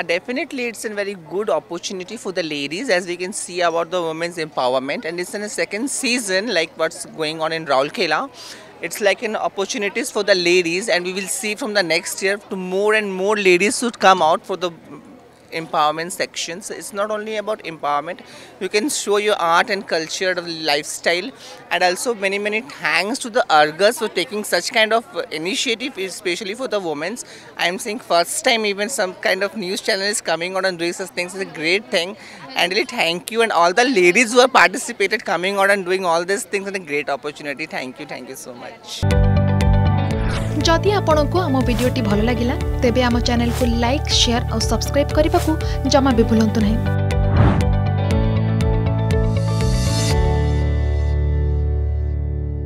Definitely it's a very good opportunity for the ladies, as we can see about the women's empowerment, and it's in a second season like what's going on in Rourkela. It's like an opportunities for the ladies, and we will see from the next year to more and more ladies should come out for the empowerment sections. It's not only about empowerment, you can show your art and culture of lifestyle, and also many thanks to the Argus for taking such kind of initiative, especially for the women's. I am seeing first time even some kind of news channel is coming on and doing such things. It's a great thing, and really thank you, and all the ladies who have participated coming on and doing all these things, and a great opportunity. Thank you so much. जदि आपंक आम भिडियोटी भल लगा तेब आम channel को like share और subscribe करने को जमा भी भूलु नहीं।